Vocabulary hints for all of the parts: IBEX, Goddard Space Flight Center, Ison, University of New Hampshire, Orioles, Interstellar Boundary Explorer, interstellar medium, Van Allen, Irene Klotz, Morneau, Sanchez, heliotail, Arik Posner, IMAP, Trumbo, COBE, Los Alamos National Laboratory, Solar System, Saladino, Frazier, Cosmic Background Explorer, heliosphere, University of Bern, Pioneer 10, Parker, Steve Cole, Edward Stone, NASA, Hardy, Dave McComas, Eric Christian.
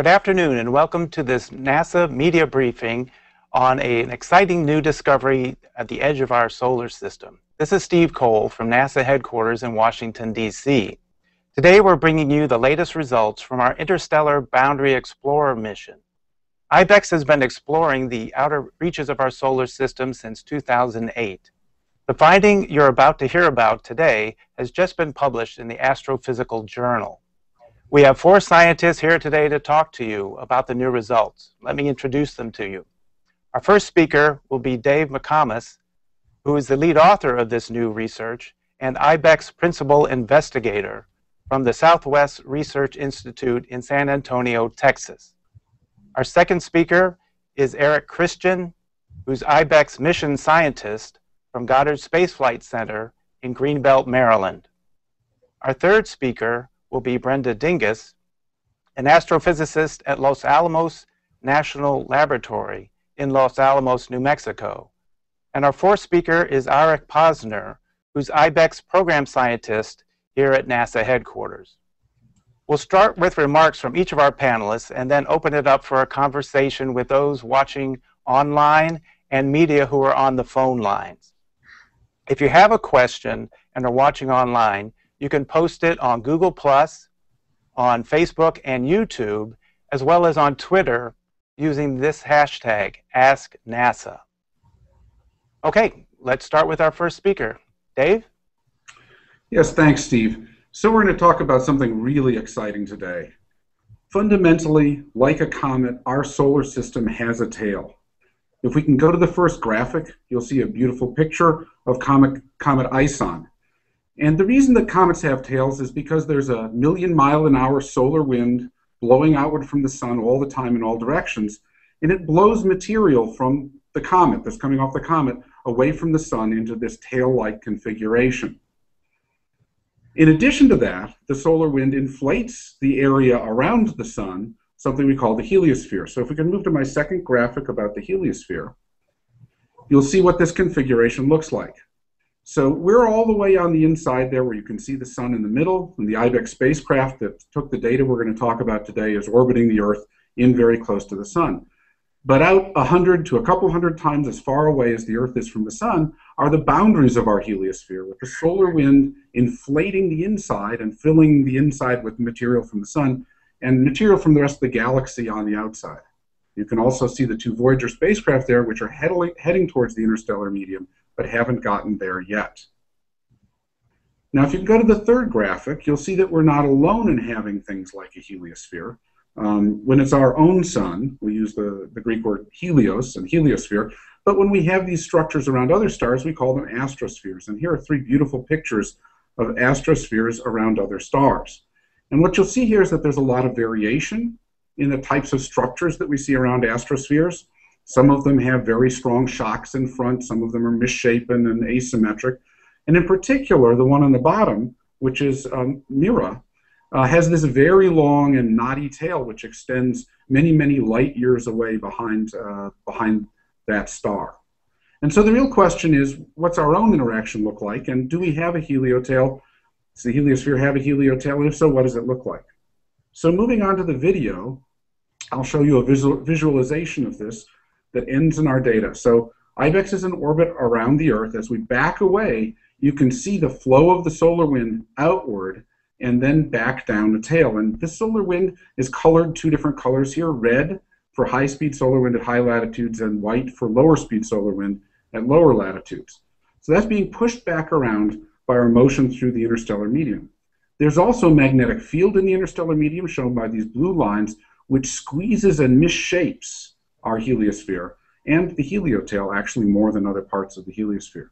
Good afternoon and welcome to this NASA media briefing on an exciting new discovery at the edge of our solar system. This is Steve Cole from NASA headquarters in Washington, D.C. Today we're bringing you the latest results from our Interstellar Boundary Explorer mission. IBEX has been exploring the outer reaches of our solar system since 2008. The finding you're about to hear about today has just been published in the Astrophysical Journal. We have four scientists here today to talk to you about the new results. Let me introduce them to you. Our first speaker will be Dave McComas, who is the lead author of this new research and IBEX principal investigator from the Southwest Research Institute in San Antonio, Texas. Our second speaker is Eric Christian, who's IBEX mission scientist from Goddard Space Flight Center in Greenbelt, Maryland. Our third speaker will be Brenda Dingus, an astrophysicist at Los Alamos National Laboratory in Los Alamos, New Mexico. And our fourth speaker is Arik Posner, who's IBEX program scientist here at NASA headquarters. We'll start with remarks from each of our panelists and then open it up for a conversation with those watching online and media who are on the phone lines. If you have a question and are watching online, you can post it on Google+, on Facebook and YouTube, as well as on Twitter using this hashtag, AskNASA. Okay, let's start with our first speaker. Dave? Yes, thanks, Steve. So we're going to talk about something really exciting today. Fundamentally, like a comet, our solar system has a tail. If we can go to the first graphic, you'll see a beautiful picture of comet Ison. And the reason that comets have tails is because there's a 1,000,000 mile an hour solar wind blowing outward from the sun all the time in all directions, and it blows material from the comet that's coming off the comet away from the sun into this tail-like configuration. In addition to that, the solar wind inflates the area around the sun, something we call the heliosphere. So if we can move to my second graphic about the heliosphere, you'll see what this configuration looks like. So we're all the way on the inside there where you can see the sun in the middle, and the IBEX spacecraft that took the data we're going to talk about today is orbiting the Earth in very close to the sun. But out 100 to a couple hundred times as far away as the Earth is from the sun are the boundaries of our heliosphere, with the solar wind inflating the inside and filling the inside with material from the sun and material from the rest of the galaxy on the outside. You can also see the two Voyager spacecraft there, which are heading towards the interstellar medium, but haven't gotten there yet. Now if you go to the third graphic, you'll see that we're not alone in having things like a heliosphere. When it's our own sun, we use the Greek word helios and heliosphere, but when we have these structures around other stars, we call them astrospheres. And here are three beautiful pictures of astrospheres around other stars. And what you'll see here is that there's a lot of variation in the types of structures that we see around astrospheres. Some of them have very strong shocks in front, some of them are misshapen and asymmetric. And in particular, the one on the bottom, which is Mira, has this very long and knotty tail which extends many, many light years away behind that star. And so the real question is, what's our own interaction look like, and do we have a heliotail? Does the heliosphere have a heliotail, and if so, what does it look like? So moving on to the video, I'll show you a visualization of this that ends in our data. So IBEX is in orbit around the Earth. As we back away, you can see the flow of the solar wind outward and then back down the tail. And this solar wind is colored two different colors here, red for high-speed solar wind at high latitudes and white for lower-speed solar wind at lower latitudes. So that's being pushed back around by our motion through the interstellar medium. There's also a magnetic field in the interstellar medium, shown by these blue lines, which squeezes and misshapes our heliosphere and the heliotail, actually more than other parts of the heliosphere.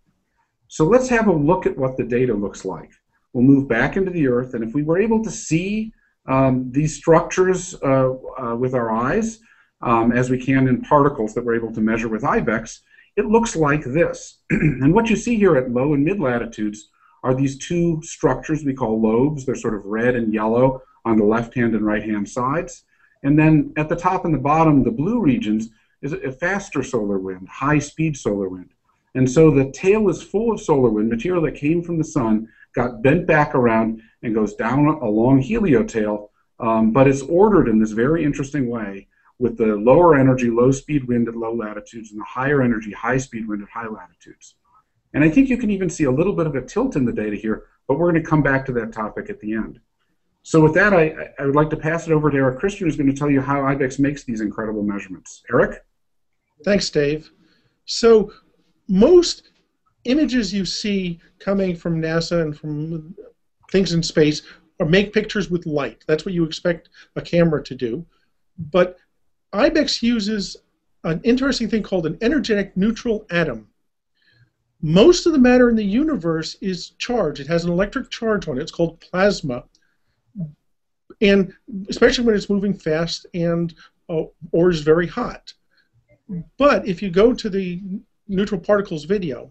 So let's have a look at what the data looks like. We'll move back into the Earth, and if we were able to see these structures with our eyes, as we can in particles that we're able to measure with IBEX, it looks like this. And what you see here at low and mid latitudes are these two structures we call lobes. They're sort of red and yellow on the left-hand and right-hand sides. And then at the top and the bottom, the blue regions, is a faster solar wind, high-speed solar wind. And so the tail is full of solar wind, material that came from the sun, got bent back around, and goes down a long heliotail But it's ordered in this very interesting way with the lower energy, low speed wind at low latitudes and the higher energy, high speed wind at high latitudes. And I think you can even see a little bit of a tilt in the data here, but we're going to come back to that topic at the end. So with that, I would like to pass it over to Eric Christian, who's going to tell you how IBEX makes these incredible measurements. Eric? Thanks, Dave. So most images you see coming from NASA and from things in space are make pictures with light. That's what you expect a camera to do. But IBEX uses an interesting thing called an energetic neutral atom. Most of the matter in the universe is charged. It has an electric charge on it. It's called plasma. And especially when it's moving fast and or is very hot. But if you go to the neutral particles video,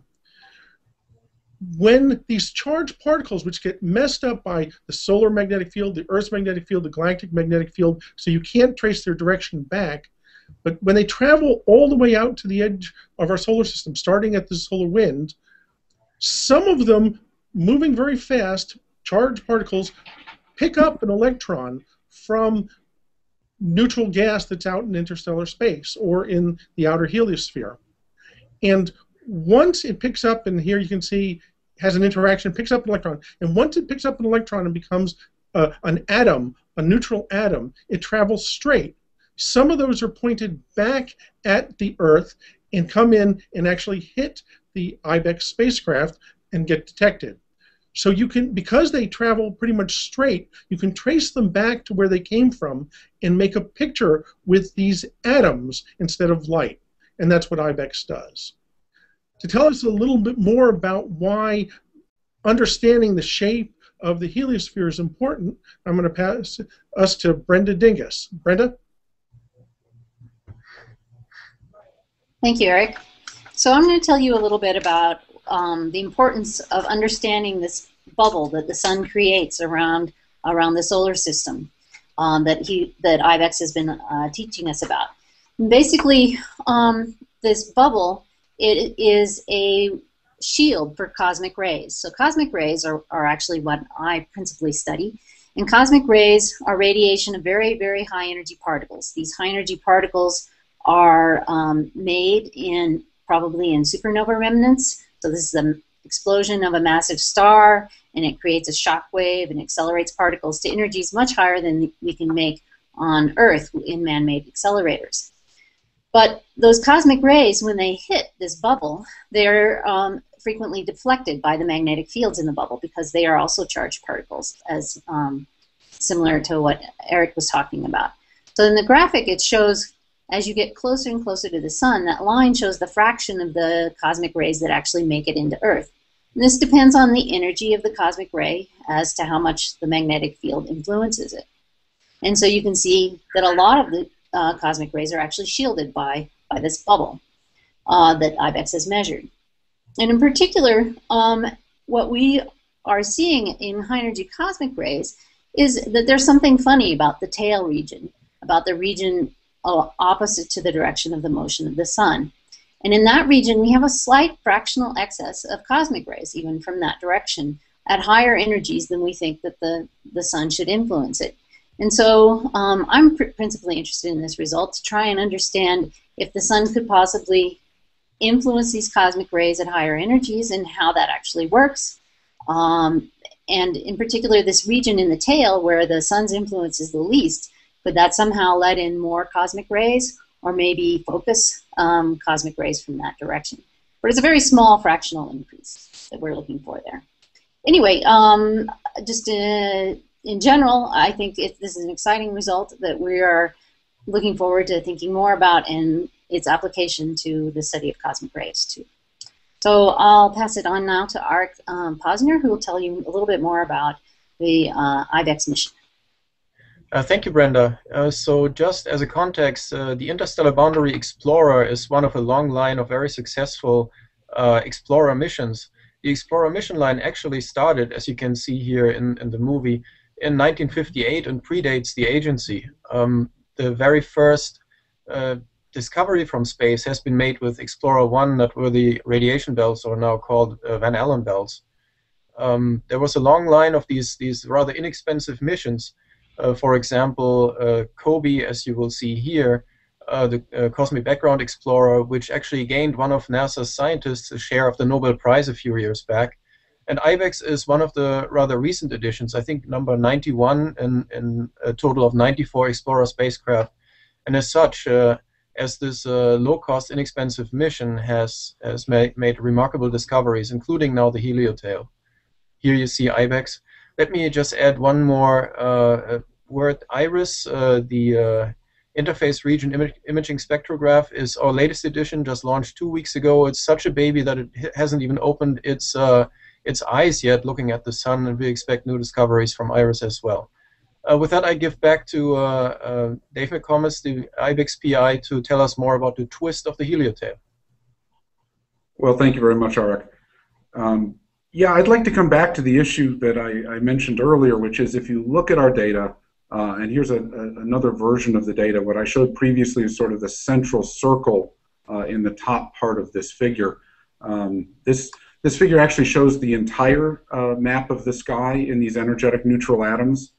when these charged particles, which get messed up by the solar magnetic field, the Earth's magnetic field, the galactic magnetic field, so you can't trace their direction back, but when they travel all the way out to the edge of our solar system, starting at the solar wind, some of them, moving very fast, charged particles, pick up an electron from neutral gas that's out in interstellar space or in the outer heliosphere. And once it picks up, and here you can see has an interaction, picks up an electron, and once it picks up an electron and becomes an atom, a neutral atom, it travels straight. Some of those are pointed back at the Earth and come in and actually hit the IBEX spacecraft and get detected. So you can, because they travel pretty much straight, you can trace them back to where they came from and make a picture with these atoms instead of light. And that's what IBEX does. To tell us a little bit more about why understanding the shape of the heliosphere is important, I'm going to pass us to Brenda Dingus. Brenda? Thank you, Eric. So I'm going to tell you a little bit about the importance of understanding this bubble that the sun creates around the solar system that IBEX has been teaching us about. And basically, this bubble, it is a shield for cosmic rays. So cosmic rays are actually what I principally study. And cosmic rays are radiation of very, very high energy particles. These high energy particles are made in probably in supernova remnants. So this is an explosion of a massive star, and it creates a shock wave and accelerates particles to energies much higher than we can make on Earth in man-made accelerators. But those cosmic rays, when they hit this bubble, they're frequently deflected by the magnetic fields in the bubble because they are also charged particles, as similar to what Eric was talking about. So in the graphic, it shows as you get closer and closer to the sun, that line shows the fraction of the cosmic rays that actually make it into Earth. And this depends on the energy of the cosmic ray as to how much the magnetic field influences it. And so you can see that a lot of the cosmic rays are actually shielded by this bubble that IBEX has measured. And in particular, what we are seeing in high-energy cosmic rays is that there's something funny about the tail region, about the region opposite to the direction of the motion of the sun. And in that region, we have a slight fractional excess of cosmic rays, even from that direction, at higher energies than we think that the sun should influence it. And so I'm principally interested in this result to try and understand if the sun could possibly influence these cosmic rays at higher energies and how that actually works. And in particular, this region in the tail where the sun's influence is the least, could that somehow let in more cosmic rays or maybe focus cosmic rays from that direction? But it's a very small fractional increase that we're looking for there. Anyway, just in general, I think this is an exciting result that we are looking forward to thinking more about and its application to the study of cosmic rays too. So I'll pass it on now to Arik Posner, who will tell you a little bit more about the IBEX mission. Thank you, Brenda. So just as a context, the Interstellar Boundary Explorer is one of a long line of very successful Explorer missions. The Explorer mission line actually started, as you can see here in the movie, in 1958 and predates the agency. The very first discovery from space has been made with Explorer 1 that were the radiation belts, or now called Van Allen belts. There was a long line of these rather inexpensive missions For example, COBE, as you will see here, the Cosmic Background Explorer, which actually gained one of NASA's scientists a share of the Nobel Prize a few years back. And IBEX is one of the rather recent additions, I think number 91 in a total of 94 Explorer spacecraft. And as such, as this low-cost, inexpensive mission has made remarkable discoveries, including now the heliotail. Here you see IBEX. Let me just add one more word. IRIS, the Interface Region Imaging Spectrograph, is our latest edition, just launched 2 weeks ago. It's such a baby that it hasn't even opened its eyes yet looking at the sun, and we expect new discoveries from IRIS as well. With that, I give back to Dave McComas, the IBEX PI, to tell us more about the twist of the heliotail. Well, thank you very much, Arik. Yeah, I'd like to come back to the issue that I mentioned earlier, which is if you look at our data, and here's another version of the data. What I showed previously is sort of the central circle in the top part of this figure. This figure actually shows the entire map of the sky in these energetic neutral atoms.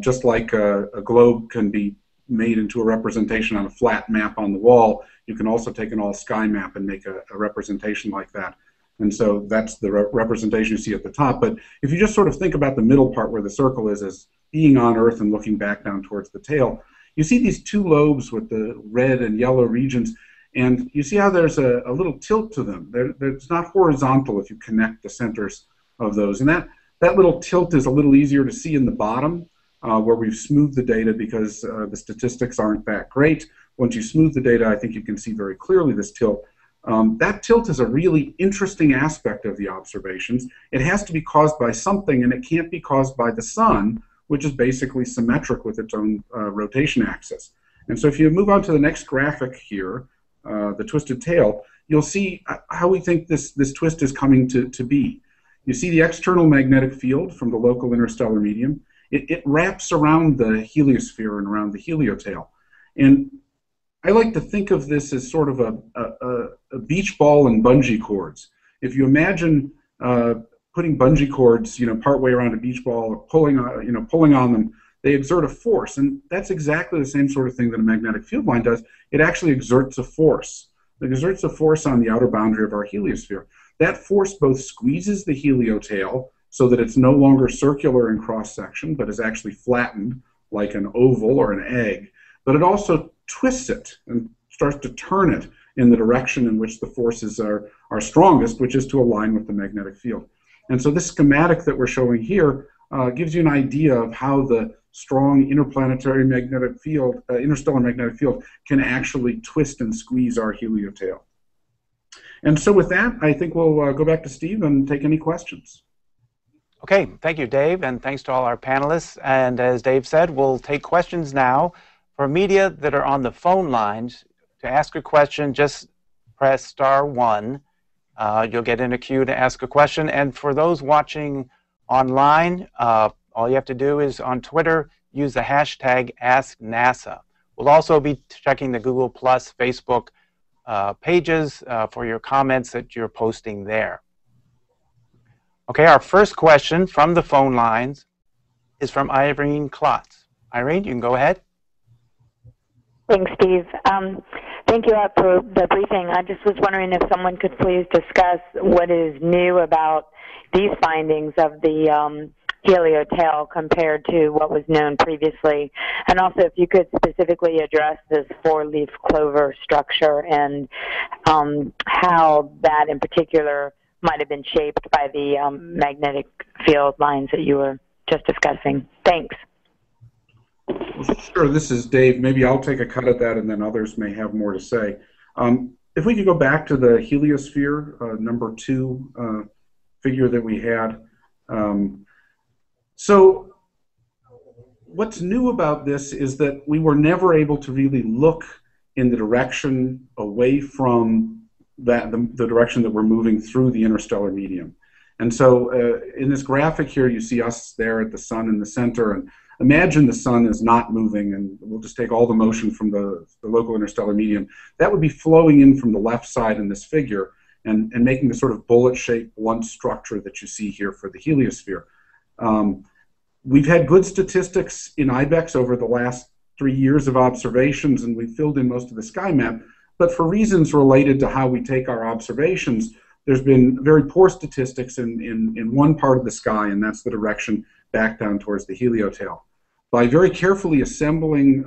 Just like a globe can be made into a representation on a flat map on the wall, you can also take an all-sky map and make a representation like that. And so that's the representation you see at the top. But if you just sort of think about the middle part where the circle is as being on Earth and looking back down towards the tail, you see these two lobes with the red and yellow regions, and you see how there's a little tilt to them. It's not horizontal if you connect the centers of those. And that little tilt is a little easier to see in the bottom, where we've smoothed the data because the statistics aren't that great. Once you smooth the data, I think you can see very clearly this tilt. That tilt is a really interesting aspect of the observations. It has to be caused by something, and it can't be caused by the sun, which is basically symmetric with its own rotation axis. And so if you move on to the next graphic here, the twisted tail, you'll see how we think this twist is coming to be. You see the external magnetic field from the local interstellar medium. It wraps around the heliosphere and around the heliotail. And I like to think of this as sort of a beach ball and bungee cords. If you imagine putting bungee cords, partway around a beach ball, or pulling on them, they exert a force. And that's exactly the same sort of thing that a magnetic field line does. It actually exerts a force. It exerts a force on the outer boundary of our heliosphere. That force both squeezes the heliotail so that it's no longer circular in cross-section, but is actually flattened like an oval or an egg. But it also twists it and starts to turn it in the direction in which the forces are strongest, which is to align with the magnetic field. And so this schematic that we're showing here gives you an idea of how the strong interplanetary magnetic field, interstellar magnetic field, can actually twist and squeeze our heliotail. And so with that, I think we'll go back to Steve and take any questions. Okay, thank you, Dave, and thanks to all our panelists. And as Dave said, we'll take questions now. For media that are on the phone lines, to ask a question, just press *1. You'll get in a queue to ask a question. And for those watching online, all you have to do is on Twitter, use the hashtag AskNASA. We'll also be checking the Google+, Facebook pages for your comments that you're posting there. Okay, our first question from the phone lines is from Irene Klotz. Irene, you can go ahead. Thanks, Steve. Thank you for the briefing. I just was wondering if someone could please discuss what is new about these findings of the heliotail compared to what was known previously, and also if you could specifically address this four-leaf clover structure and how that in particular might have been shaped by the magnetic field lines that you were just discussing. Thanks. Sure, this is Dave. Maybe I'll take a cut at that, and then others may have more to say. If we could go back to the heliosphere, number 2 figure that we had. So what's new about this is that we were never able to really look in the direction away from that, the direction that we're moving through the interstellar medium. And so in this graphic here, you see us there at the sun in the center, and imagine the sun is not moving, and we'll just take all the motion from the local interstellar medium. That would be flowing in from the left side in this figure and making the sort of bullet-shaped blunt structure that you see here for the heliosphere. We've had good statistics in IBEX over the last 3 years of observations, and we've filled in most of the sky map, but for reasons related to how we take our observations, there's been very poor statistics in one part of the sky, and that's the direction back down towards the heliotail. By very carefully assembling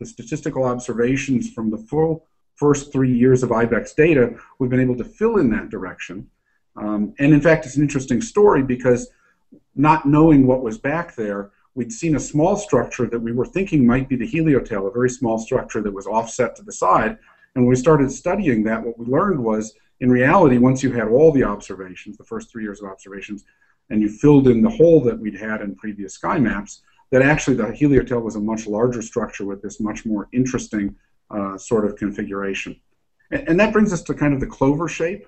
the statistical observations from the full first 3 years of IBEX data, we've been able to fill in that direction. And in fact, it's an interesting story because not knowing what was back there, we'd seen a small structure that we were thinking might be the heliotail, a very small structure that was offset to the side. And when we started studying that, what we learned was, in reality, once you had all the observations, the first 3 years of observations, and you filled in the hole that we'd had in previous sky maps, that actually the heliotail was a much larger structure with this much more interesting sort of configuration. And that brings us to kind of the clover shape.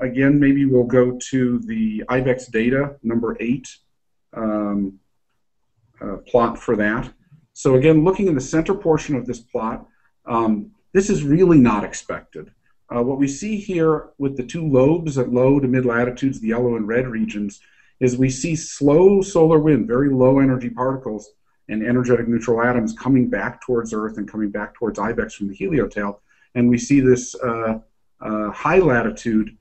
Again, maybe we'll go to the IBEX data, number 8 plot for that. So again, looking in the center portion of this plot, this is really not expected. What we see here with the two lobes at low to mid latitudes, the yellow and red regions, is we see slow solar wind, very low energy particles and energetic neutral atoms coming back towards Earth and coming back towards IBEX from the heliotail. And we see this high latitude,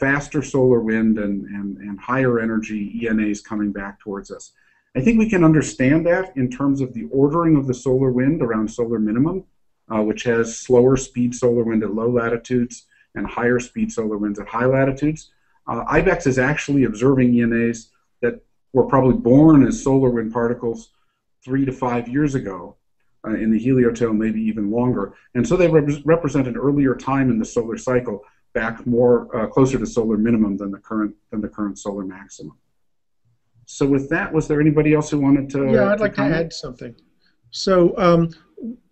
faster solar wind and higher energy ENAs coming back towards us. I think we can understand that in terms of the ordering of the solar wind around solar minimum, which has slower speed solar wind at low latitudes and higher speed solar winds at high latitudes. IBEX is actually observing ENAs that were probably born as solar wind particles 3 to 5 years ago in the heliotail, maybe even longer. And so they represent an earlier time in the solar cycle, back more closer to solar minimum than the current solar maximum. So with that, was there anybody else who wanted to? Yeah, I'd like to add something. So.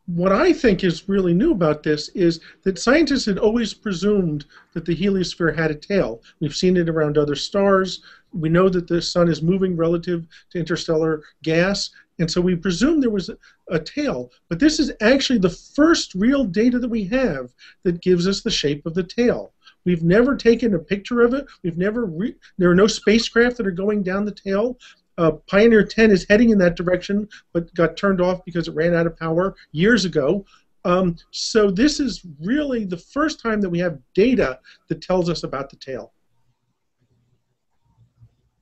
What I think is really new about this is that scientists had always presumed that the heliosphere had a tail. We've seen it around other stars. We know that the sun is moving relative to interstellar gas, and so we presumed there was a tail. But this is actually the first real data that we have that gives us the shape of the tail. We've never taken a picture of it. We've never there are no spacecraft that are going down the tail. Pioneer 10 is heading in that direction, but got turned off because it ran out of power years ago. So this is really the first time that we have data that tells us about the tail.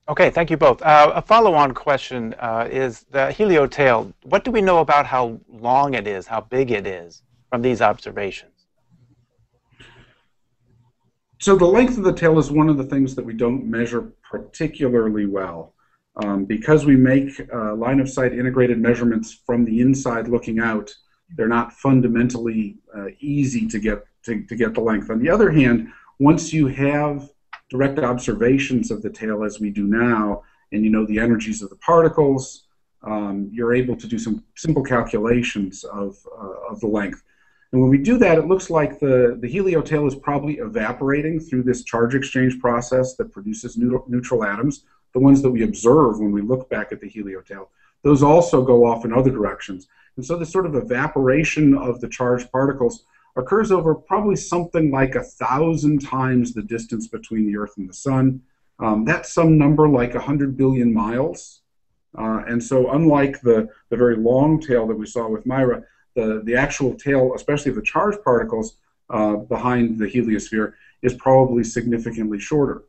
Okay, thank you both. A follow-on question is the heliotail. What do we know about how long it is, how big it is from these observations? So the length of the tail is one of the things that we don't measure particularly well. Because we make line-of-sight integrated measurements from the inside looking out, they're not fundamentally easy to get the length. On the other hand, once you have direct observations of the tail as we do now, and you know the energies of the particles, you're able to do some simple calculations of the length. And when we do that, it looks like the heliotail is probably evaporating through this charge exchange process that produces neutral atoms. The ones that we observe when we look back at the heliotail, those also go off in other directions. And so this sort of evaporation of the charged particles occurs over probably something like 1,000 times the distance between the Earth and the Sun. That's some number like 100 billion miles. And so unlike the very long tail that we saw with Mira, the actual tail, especially of the charged particles behind the heliosphere, is probably significantly shorter.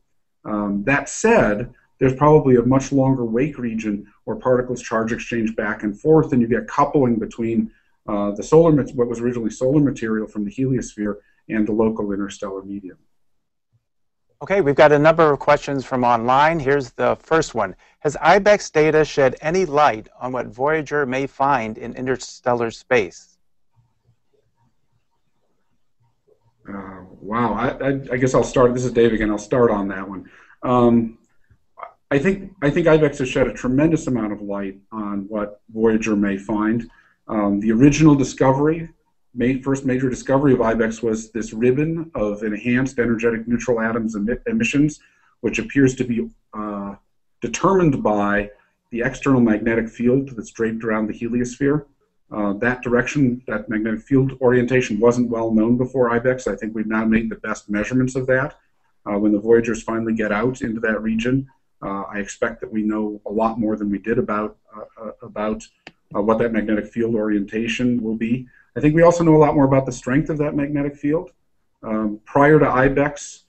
That said, there's probably a much longer wake region where particles charge exchange back and forth, and you get coupling between the solar, what was originally solar material from the heliosphere, and the local interstellar medium. Okay, we've got a number of questions from online. Here's the first one. Has IBEX data shed any light on what Voyager may find in interstellar space? Wow, I guess I'll start. This is Dave again. I'll start on that one. I think IBEX has shed a tremendous amount of light on what Voyager may find. The original discovery, first major discovery of IBEX was this ribbon of enhanced energetic neutral atoms emissions, which appears to be determined by the external magnetic field that's draped around the heliosphere. That direction, that magnetic field orientation, wasn't well known before IBEX. I think we've now made the best measurements of that. When the Voyagers finally get out into that region, I expect that we know a lot more than we did about what that magnetic field orientation will be. I think we also know a lot more about the strength of that magnetic field. Prior to IBEX,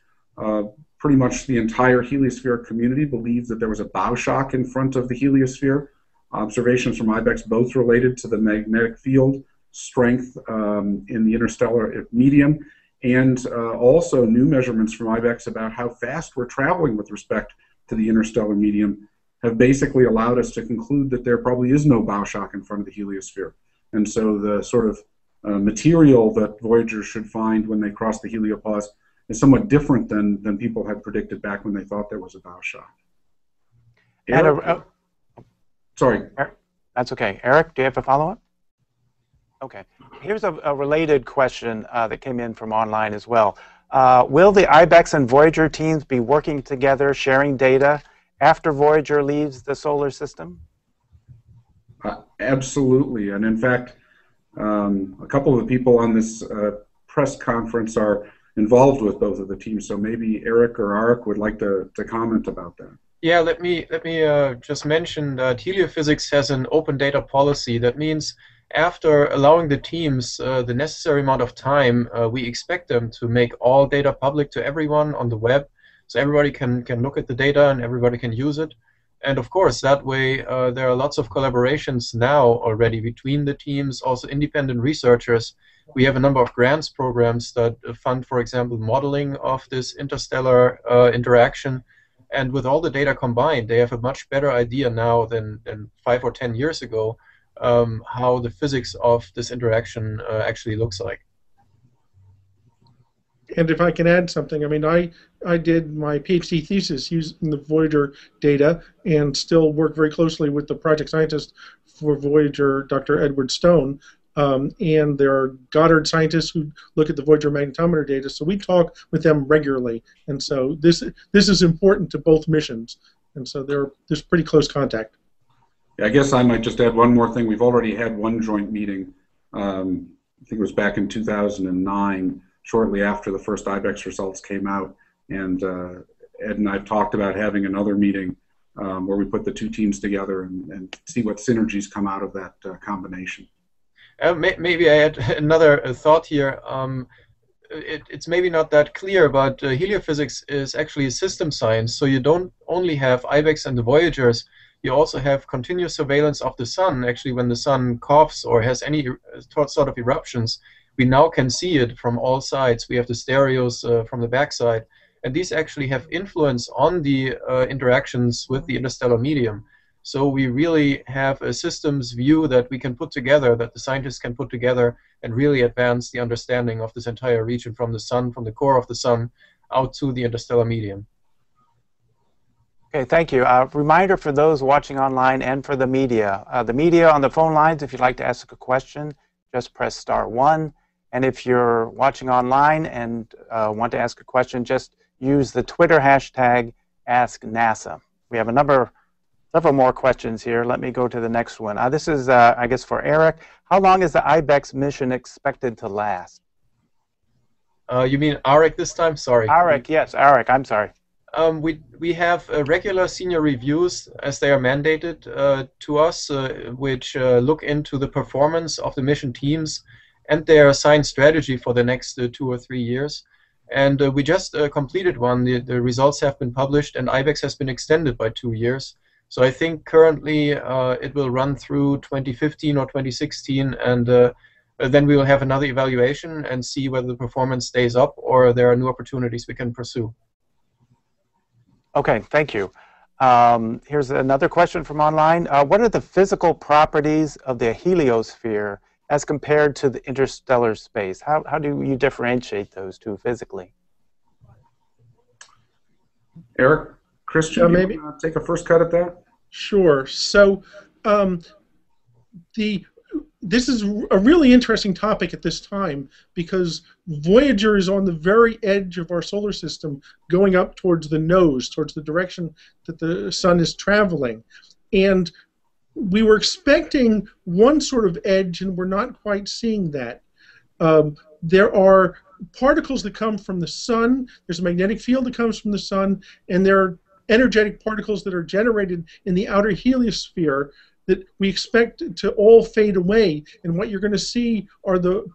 pretty much the entire heliosphere community believed that there was a bow shock in front of the heliosphere. Observations from IBEX both related to the magnetic field strength in the interstellar medium, and also new measurements from IBEX about how fast we're traveling with respect to the interstellar medium have basically allowed us to conclude that there probably is no bow shock in front of the heliosphere. And so the sort of material that Voyagers should find when they cross the heliopause is somewhat different than people had predicted back when they thought there was a bow shock. Eric, sorry. Eric, that's okay. Eric, do you have a follow-up? Okay. Here's a related question that came in from online as well. Will the IBEX and Voyager teams be working together, sharing data after Voyager leaves the solar system? Absolutely, and in fact, a couple of the people on this press conference are involved with both of the teams, so maybe Eric or Arik would like to comment about that. Yeah, let me just mention that Heliophysics has an open data policy. That means after allowing the teams the necessary amount of time, we expect them to make all data public to everyone on the web, so everybody can look at the data and everybody can use it. And of course, that way there are lots of collaborations now already between the teams, also independent researchers. We have a number of grants programs that fund, for example, modeling of this interstellar interaction. And with all the data combined, they have a much better idea now than 5 or 10 years ago how the physics of this interaction actually looks like. And if I can add something, I mean, I did my PhD thesis using the Voyager data and still work very closely with the project scientist for Voyager, Dr. Edward Stone, and there are Goddard scientists who look at the Voyager magnetometer data, so we talk with them regularly. And so this is important to both missions, and so there's pretty close contact. Yeah, I guess I might just add one more thing. We've already had one joint meeting, I think it was back in 2009, shortly after the first IBEX results came out, and Ed and I have talked about having another meeting where we put the two teams together and see what synergies come out of that combination. Maybe I had another thought here. It's maybe not that clear, but heliophysics is actually a system science, so you don't only have IBEX and the Voyagers, you also have continuous surveillance of the sun. Actually, when the sun coughs or has any sort of eruptions, we now can see it from all sides. We have the stereos from the backside, and these actually have influence on the interactions with the interstellar medium. So we really have a systems view that we can put together, that the scientists can put together, and really advance the understanding of this entire region from the sun, from the core of the sun, out to the interstellar medium. Okay, thank you. Reminder for those watching online and for the media on the phone lines, if you'd like to ask a question, just press *1. And if you're watching online and want to ask a question, just use the Twitter hashtag #AskNASA. We have a number, several more questions here. Let me go to the next one. This is, I guess, for Eric. How long is the IBEX mission expected to last? You mean Arik this time? Sorry. Arik, yes, Arik. I'm sorry. We have regular senior reviews, as they are mandated to us, which look into the performance of the mission teams and their assigned strategy for the next 2 or 3 years. And we just completed one. The results have been published, and IBEX has been extended by 2 years. So I think currently it will run through 2015 or 2016, and then we will have another evaluation and see whether the performance stays up or there are new opportunities we can pursue. Okay, thank you. Here's another question from online. What are the physical properties of the heliosphere as compared to the interstellar space? How do you differentiate those two physically? Eric Christian, maybe take a first cut at that? Sure. So this is a really interesting topic at this time because Voyager is on the very edge of our solar system, going up towards the nose, towards the direction that the sun is traveling. And we were expecting one sort of edge, and we're not quite seeing that. There are particles that come from the sun, there's a magnetic field that comes from the sun, and there are energetic particles that are generated in the outer heliosphere that we expect to all fade away. And what you're going to see are the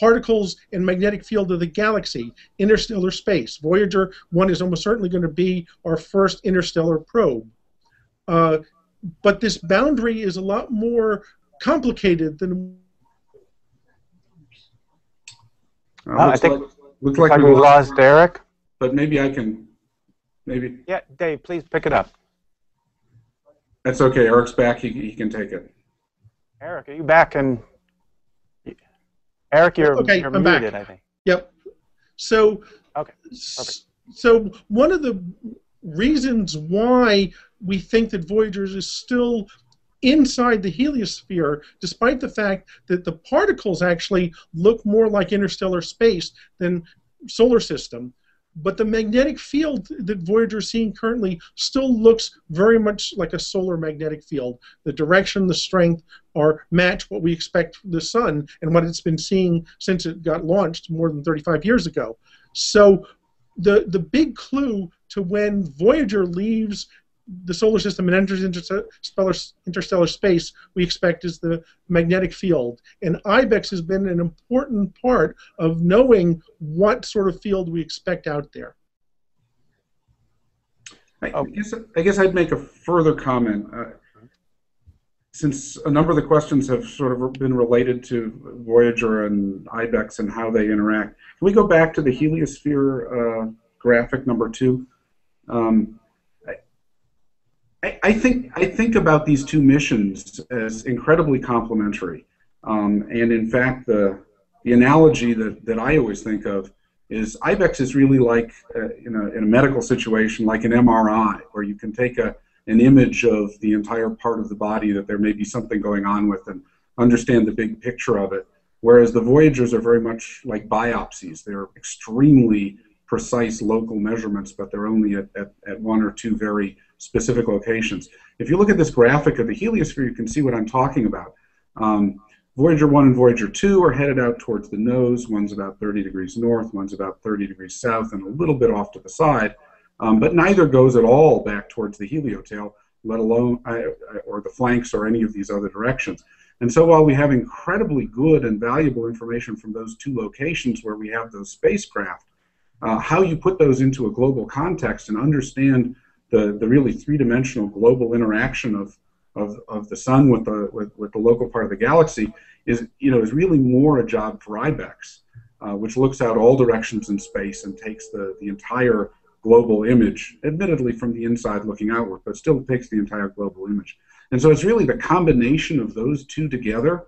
particles and magnetic field of the galaxy, interstellar space. Voyager 1 is almost certainly going to be our first interstellar probe. But this boundary is a lot more complicated than... I think we lost Eric. But maybe I can... Maybe. Yeah, Dave, please pick it up. That's okay. Eric's back. He can take it. Eric, are you back? And Eric, you're muted, I think. Yep. So, okay. So one of the reasons why we think that Voyager is still inside the heliosphere, despite the fact that the particles actually look more like interstellar space than solar system, but the magnetic field that Voyager is seeing currently still looks very much like a solar magnetic field. The direction, the strength are match what we expect from the Sun and what it's been seeing since it got launched more than 35 years ago. So the big clue to when Voyager leaves the solar system and enters interstellar space, we expect, is the magnetic field. And IBEX has been an important part of knowing what sort of field we expect out there. I guess I'd make a further comment. Since a number of the questions have sort of been related to Voyager and IBEX and how they interact, can we go back to the heliosphere graphic number 2? I think about these two missions as incredibly complementary, and in fact, the analogy that I always think of is IBEX is really like in a medical situation, like an MRI, where you can take an image of the entire part of the body that there may be something going on with and understand the big picture of it. Whereas the Voyagers are very much like biopsies; they're extremely precise local measurements, but they're only at one or two very specific locations. If you look at this graphic of the heliosphere, you can see what I'm talking about. Voyager 1 and Voyager 2 are headed out towards the nose. One's about 30 degrees north, one's about 30 degrees south, and a little bit off to the side. But neither goes at all back towards the heliotail, let alone or the flanks or any of these other directions. And so while we have incredibly good and valuable information from those two locations where we have those spacecraft, how you put those into a global context and understand the really three-dimensional global interaction of the Sun with the local part of the galaxy is really more a job for IBEX, which looks out all directions in space and takes the entire global image, admittedly from the inside looking outward, but still takes the entire global image. And so it's really the combination of those two together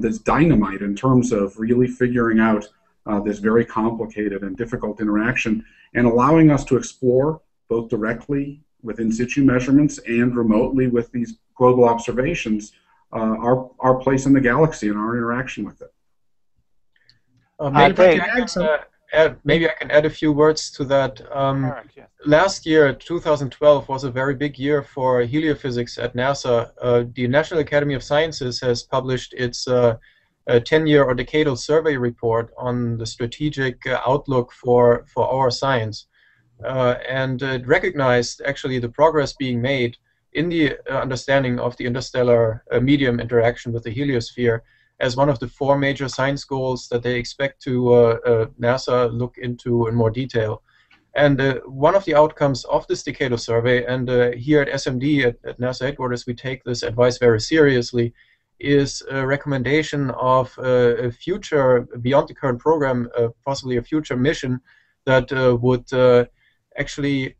that's dynamite in terms of really figuring out this very complicated and difficult interaction and allowing us to explore both directly with in-situ measurements and remotely with these global observations, our place in the galaxy and our interaction with it. Maybe I can add a few words to that. Eric, yeah. Last year, 2012, was a very big year for heliophysics at NASA. The National Academy of Sciences has published its 10-year or decadal survey report on the strategic outlook for our science. And it recognized actually the progress being made in the understanding of the interstellar medium interaction with the heliosphere as one of the 4 major science goals that they expect to NASA look into in more detail. And one of the outcomes of this decadal survey, and here at SMD, at NASA headquarters, we take this advice very seriously, is a recommendation of a future, beyond the current program, possibly a future mission that would actually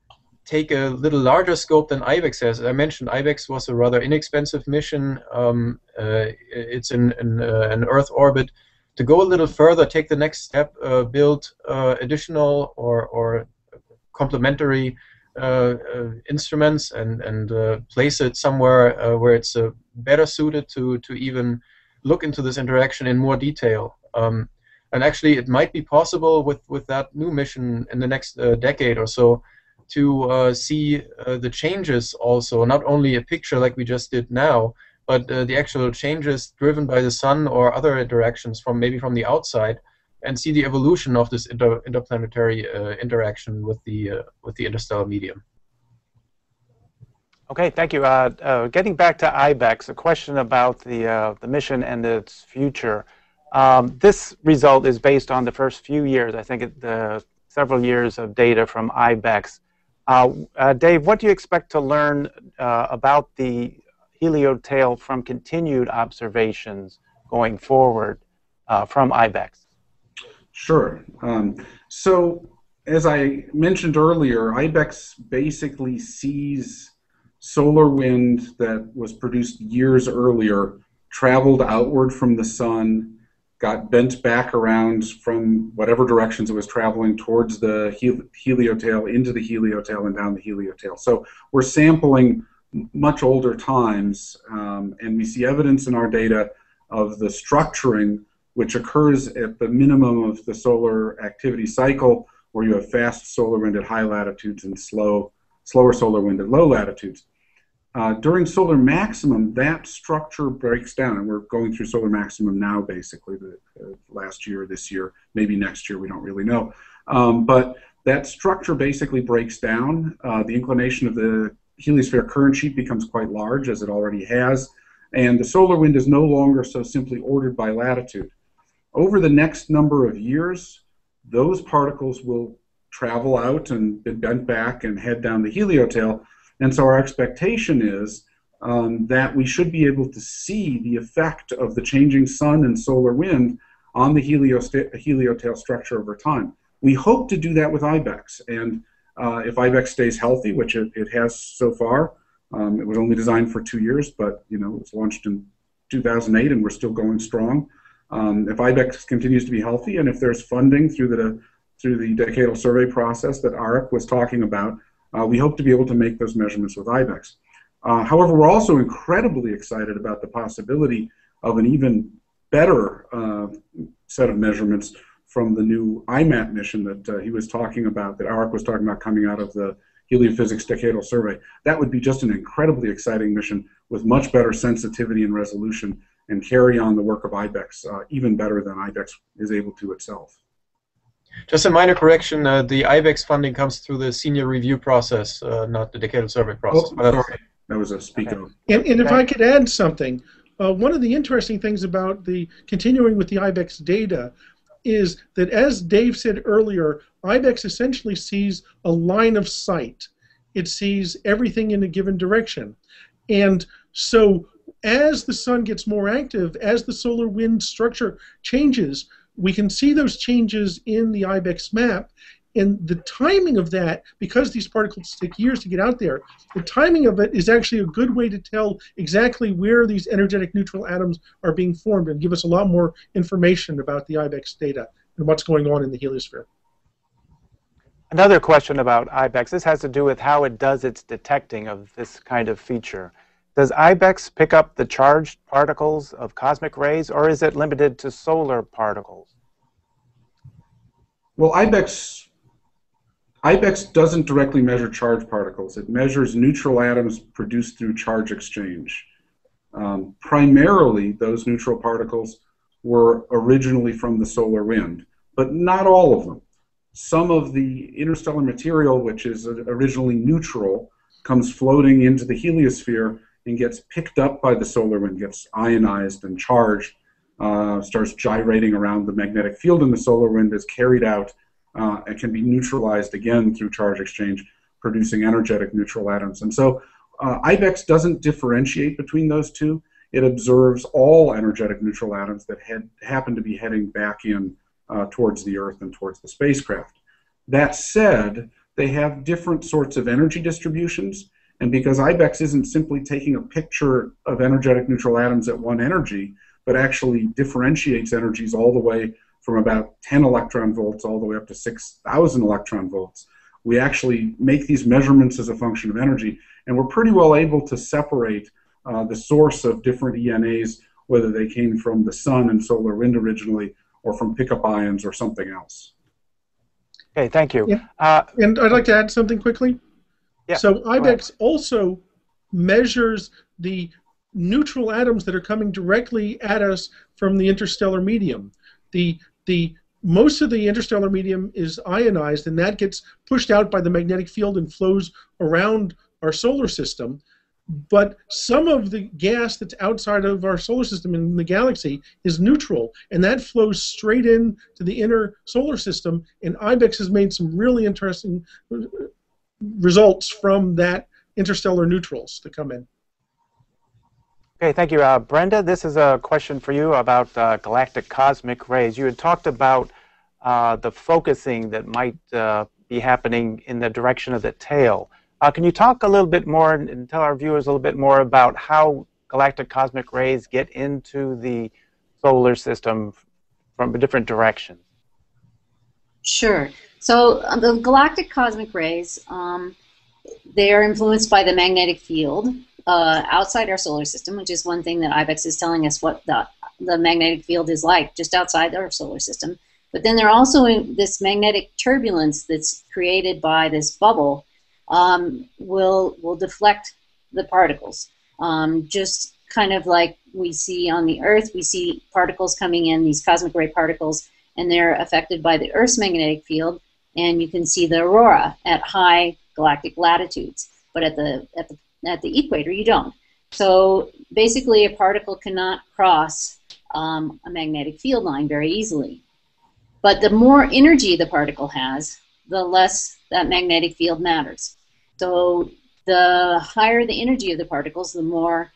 take a little larger scope than IBEX has. As I mentioned, IBEX was a rather inexpensive mission. It's in an Earth orbit. To go a little further, take the next step, build additional or complementary instruments and place it somewhere where it's better suited to even look into this interaction in more detail. And actually, it might be possible with that new mission in the next decade or so to see the changes also, not only a picture like we just did now, but the actual changes driven by the Sun or other interactions maybe from the outside, and see the evolution of this interplanetary interaction with the interstellar medium. Okay, thank you. Getting back to IBEX, a question about the mission and its future. This result is based on the first few years, I think several years of data from IBEX. Dave, what do you expect to learn about the heliotail from continued observations going forward from IBEX? Sure. So as I mentioned earlier, IBEX basically sees solar wind that was produced years earlier, traveled outward from the sun, got bent back around from whatever directions it was traveling towards the heliotail, into the heliotail, and down the heliotail. So we're sampling much older times, and we see evidence in our data of the structuring which occurs at the minimum of the solar activity cycle, where you have fast solar wind at high latitudes and slower solar wind at low latitudes. During solar maximum, that structure breaks down, and we're going through solar maximum now, basically, last year, this year, maybe next year, we don't really know. But that structure basically breaks down. The inclination of the heliosphere current sheet becomes quite large, as it already has, and the solar wind is no longer so simply ordered by latitude. Over the next number of years, those particles will travel out and be bent back and head down the heliotail. And so our expectation is that we should be able to see the effect of the changing sun and solar wind on the heliotail structure over time. We hope to do that with IBEX. And if IBEX stays healthy, which it has so far, it was only designed for 2 years, but you know, it was launched in 2008 and we're still going strong. If IBEX continues to be healthy, and if there's funding through the decadal survey process that Arik was talking about, we hope to be able to make those measurements with IBEX. However, we're also incredibly excited about the possibility of an even better set of measurements from the new IMAP mission that he was talking about, that Arik was talking about, coming out of the Heliophysics Decadal Survey. That would be just an incredibly exciting mission with much better sensitivity and resolution, and carry on the work of IBEX even better than IBEX is able to itself. Just a minor correction, the IBEX funding comes through the senior review process, not the decadal survey process. Oh, sorry. That was a speaker. Okay. And if I could add something, one of the interesting things about the continuing with the IBEX data is that, as Dave said earlier, IBEX essentially sees a line of sight. It sees everything in a given direction. And so as the sun gets more active, as the solar wind structure changes, we can see those changes in the IBEX map, and the timing of that, because these particles take years to get out there, the timing of it is actually a good way to tell exactly where these energetic neutral atoms are being formed, and give us a lot more information about the IBEX data and what's going on in the heliosphere. Another question about IBEX, this has to do with how it does its detecting of this kind of feature. Does IBEX pick up the charged particles of cosmic rays, or is it limited to solar particles? Well, IBEX doesn't directly measure charged particles. It measures neutral atoms produced through charge exchange. Primarily, those neutral particles were originally from the solar wind, but not all of them. Some of the interstellar material, which is originally neutral, comes floating into the heliosphere and gets picked up by the solar wind, gets ionized and charged, starts gyrating around the magnetic field in the solar wind, is carried out, and can be neutralized again through charge exchange, producing energetic neutral atoms. And so IBEX doesn't differentiate between those two. It observes all energetic neutral atoms that happen to be heading back in towards the Earth and towards the spacecraft. That said, they have different sorts of energy distributions, and because IBEX isn't simply taking a picture of energetic neutral atoms at one energy, but actually differentiates energies all the way from about 10 electron volts all the way up to 6,000 electron volts, we actually make these measurements as a function of energy, and we're pretty well able to separate the source of different ENAs, whether they came from the sun and solar wind originally, or from pickup ions or something else. Okay, thank you. Yeah. And I'd like to add something quickly. Yeah, so IBEX also measures the neutral atoms that are coming directly at us from the interstellar medium. Most of the interstellar medium is ionized, and that gets pushed out by the magnetic field and flows around our solar system. But some of the gas that's outside of our solar system in the galaxy is neutral, and that flows straight in to the inner solar system, and IBEX has made some really interesting results from that interstellar neutrals to come in. Okay, thank you. Brenda, this is a question for you about galactic cosmic rays. You had talked about the focusing that might be happening in the direction of the tail. Can you talk a little bit more and tell our viewers a little bit more about how galactic cosmic rays get into the solar system from a different direction? Sure. So the galactic cosmic rays, they are influenced by the magnetic field outside our solar system, which is one thing that IBEX is telling us what the magnetic field is like just outside our solar system. But then they're also in this magnetic turbulence that's created by this bubble. Will deflect the particles. Just kind of like we see on the Earth, we see particles coming in, these cosmic ray particles, and they're affected by the Earth's magnetic field, and you can see the aurora at high galactic latitudes, but at the equator you don't. So basically a particle cannot cross a magnetic field line very easily. But the more energy the particle has, the less that magnetic field matters. So the higher the energy of the particles, the more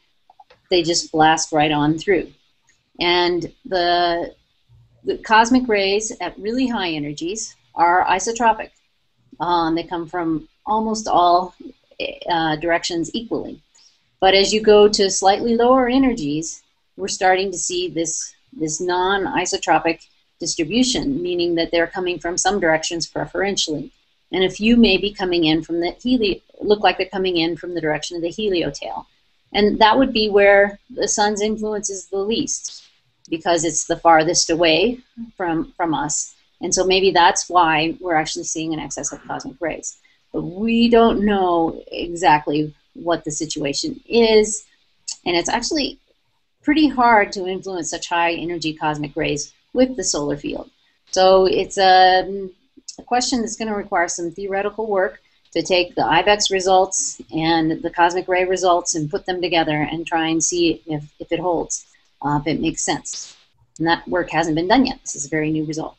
they just blast right on through. And the cosmic rays at really high energies are isotropic. They come from almost all directions equally. But as you go to slightly lower energies, we're starting to see this non-isotropic distribution, meaning that they're coming from some directions preferentially. And a few may be coming in from the direction of the heliotail. And that would be where the sun's influence is the least, because it's the farthest away from us. And so maybe that's why we're actually seeing an excess of cosmic rays. But we don't know exactly what the situation is, and it's actually pretty hard to influence such high energy cosmic rays with the solar field. So it's a question that's going to require some theoretical work to take the IBEX results and the cosmic ray results and put them together and try and see if it holds, if it makes sense. And that work hasn't been done yet. This is a very new result.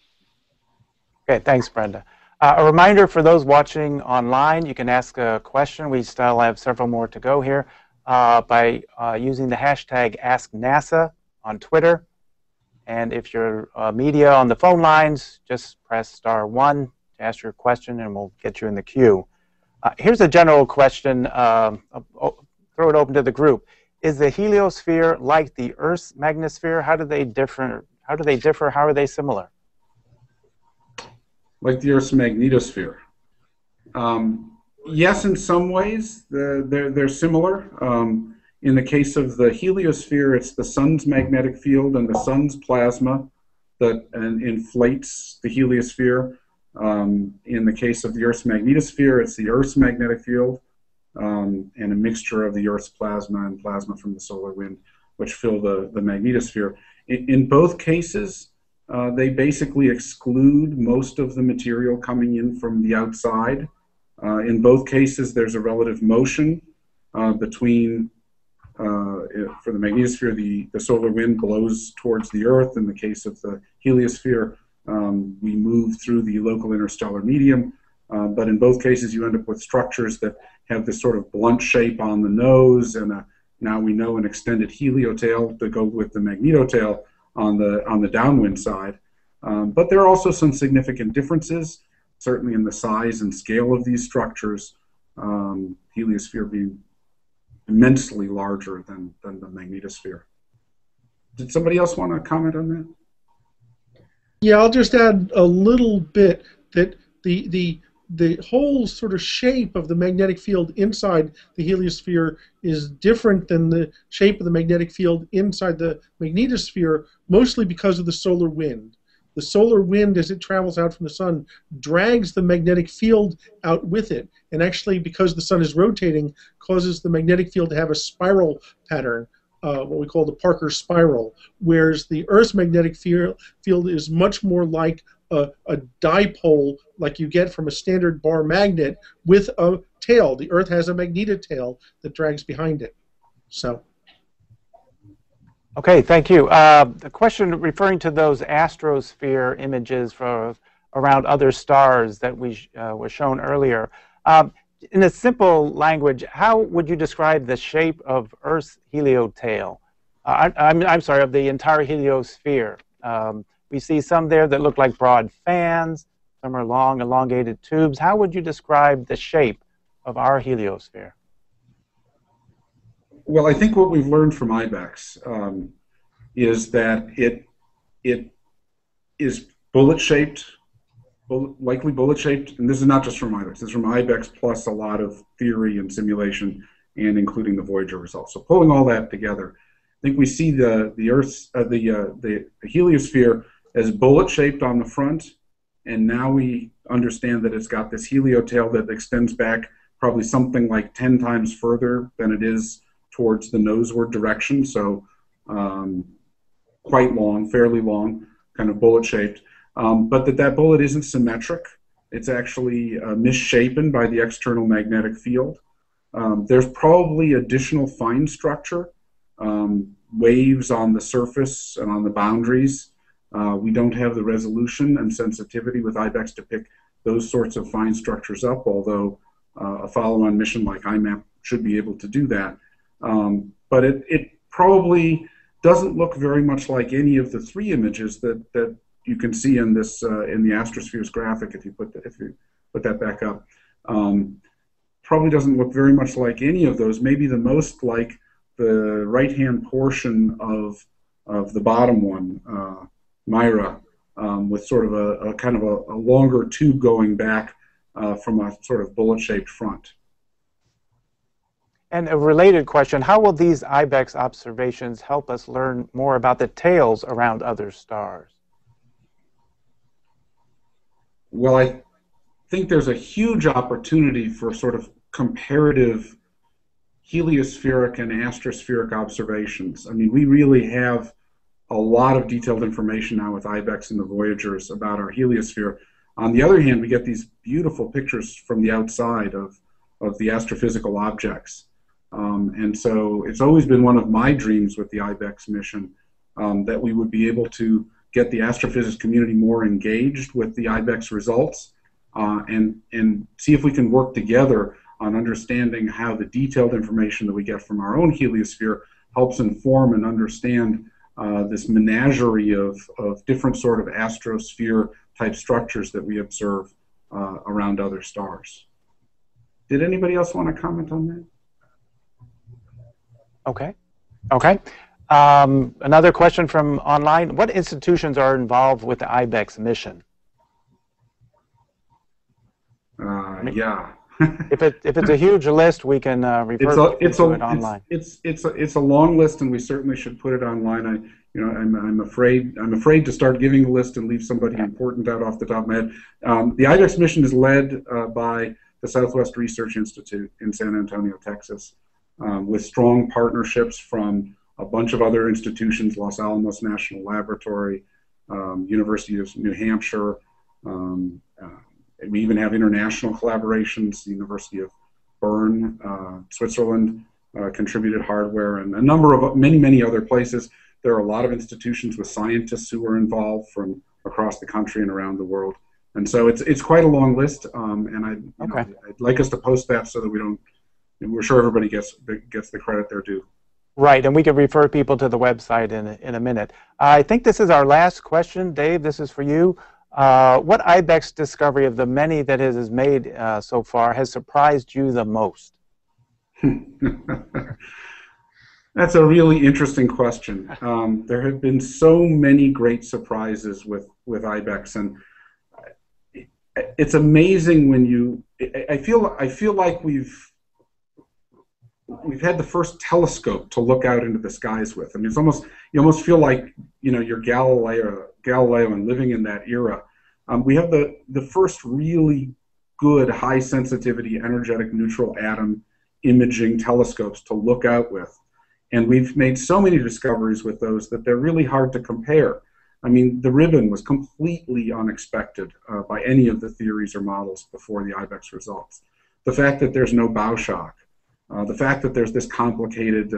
Okay, thanks, Brenda. A reminder for those watching online, you can ask a question. We still have several more to go here by using the hashtag AskNASA on Twitter. And if you're media on the phone lines, just press *1 to ask your question, and we'll get you in the queue. Here's a general question. Throw it open to the group. Is the heliosphere like the Earth's magnetosphere? How do they differ? How are they similar? Like the Earth's magnetosphere. Yes, in some ways, they're similar. In the case of the heliosphere, it's the sun's magnetic field and the sun's plasma that inflates the heliosphere. In the case of the Earth's magnetosphere, it's the Earth's magnetic field and a mixture of the Earth's plasma and plasma from the solar wind, which fill the magnetosphere. In both cases, they basically exclude most of the material coming in from the outside. In both cases, there's a relative motion between for the magnetosphere, the solar wind blows towards the Earth. In the case of the heliosphere, we move through the local interstellar medium. But in both cases, you end up with structures that have this sort of blunt shape on the nose, and now we know an extended heliotail to go with the magnetotail on the downwind side. But there are also some significant differences, certainly in the size and scale of these structures. Heliosphere being immensely larger than the magnetosphere. Did somebody else want to comment on that? Yeah, I'll just add a little bit that the whole sort of shape of the magnetic field inside the heliosphere is different than the shape of the magnetic field inside the magnetosphere, mostly because of the solar wind. The solar wind, as it travels out from the sun, drags the magnetic field out with it, and actually, because the sun is rotating, causes the magnetic field to have a spiral pattern, what we call the Parker spiral, whereas the Earth's magnetic field is much more like a dipole like you get from a standard bar magnet with a tail. The Earth has a magnetotail that drags behind it. So. Okay, thank you. A question referring to those astrosphere images for around other stars that we were shown earlier. In a simple language, how would you describe the shape of Earth's heliotail? I'm sorry, of the entire heliosphere. We see some there that look like broad fans. Some are long, elongated tubes. How would you describe the shape of our heliosphere? Well, I think what we've learned from IBEX is that it is bullet-shaped, likely bullet-shaped, and this is not just from IBEX. This is from IBEX plus a lot of theory and simulation, and including the Voyager results. So pulling all that together, I think we see the heliosphere as bullet-shaped on the front, and now we understand that it's got this heliotail that extends back probably something like 10 times further than it is towards the noseward direction. So quite long, fairly long, kind of bullet-shaped. But that bullet isn't symmetric. It's actually misshapen by the external magnetic field. There's probably additional fine structure, waves on the surface and on the boundaries. We don't have the resolution and sensitivity with IBEX to pick those sorts of fine structures up, although a follow-on mission like IMAP should be able to do that. But it probably doesn't look very much like any of the three images that you can see in this in the astrosphere's graphic. If you put that back up, probably doesn't look very much like any of those. Maybe the most like the right-hand portion of the bottom one, Mira, with sort of a kind of a longer tube going back from a sort of bullet-shaped front. And a related question, how will these IBEX observations help us learn more about the tails around other stars? Well, I think there's a huge opportunity for sort of comparative heliospheric and astrospheric observations. I mean, we really have a lot of detailed information now with IBEX and the Voyagers about our heliosphere. On the other hand, we get these beautiful pictures from the outside of the astrophysical objects. And so it's always been one of my dreams with the IBEX mission that we would be able to get the astrophysics community more engaged with the IBEX results and see if we can work together on understanding how the detailed information that we get from our own heliosphere helps inform and understand this menagerie of different sort of astrosphere type structures that we observe around other stars. Did anybody else want to comment on that? Okay. Okay. Another question from online. What institutions are involved with the IBEX mission? Yeah. if it's a huge list, we can refer to it online. It's a long list, and we certainly should put it online. I'm afraid to start giving a list and leave somebody important out off the top of my head. The IBEX mission is led by the Southwest Research Institute in San Antonio, Texas, with strong partnerships from a bunch of other institutions, Los Alamos National Laboratory, University of New Hampshire. We even have international collaborations, the University of Bern, Switzerland, contributed hardware, and a number of many other places. There are a lot of institutions with scientists who are involved from across the country and around the world. And so it's quite a long list, and I'd like us to post that so that we're sure everybody gets the credit they're due. Right, and we can refer people to the website in a minute. I think this is our last question, Dave. This is for you. What IBEX discovery of the many that it has made so far has surprised you the most? That's a really interesting question. There have been so many great surprises with IBEX, and it's amazing when you. I feel like we've had the first telescope to look out into the skies with. I mean, it's almost you feel like you're Galileo and living in that era. We have the first really good high sensitivity energetic neutral atom imaging telescopes to look out with, and we've made so many discoveries with those that they're really hard to compare. I mean, the ribbon was completely unexpected by any of the theories or models before the IBEX results. The fact that there's no bow shock, the fact that there's this complicated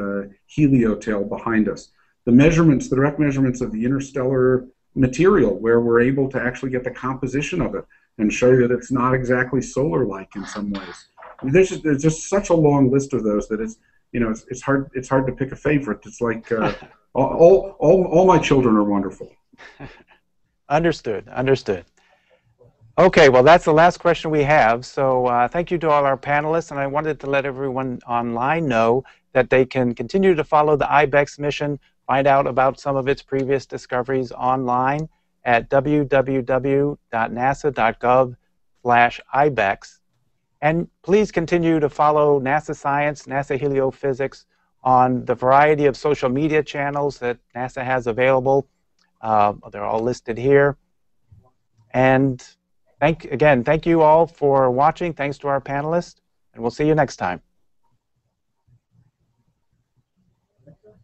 heliotail behind us, the measurements, the direct measurements of the interstellar material, where we're able to actually get the composition of it and show that it's not exactly solar-like in some ways. I mean, there's just such a long list of those that it's, you know, it's hard to pick a favorite. It's like all my children are wonderful. Understood. Understood. Okay, well, that's the last question we have. So thank you to all our panelists, and I wanted to let everyone online know that they can continue to follow the IBEX mission, find out about some of its previous discoveries online at www.nasa.gov/IBEX. And please continue to follow NASA Science, NASA Heliophysics on the variety of social media channels that NASA has available. They're all listed here. And thank you all for watching. Thanks to our panelists, and we'll see you next time.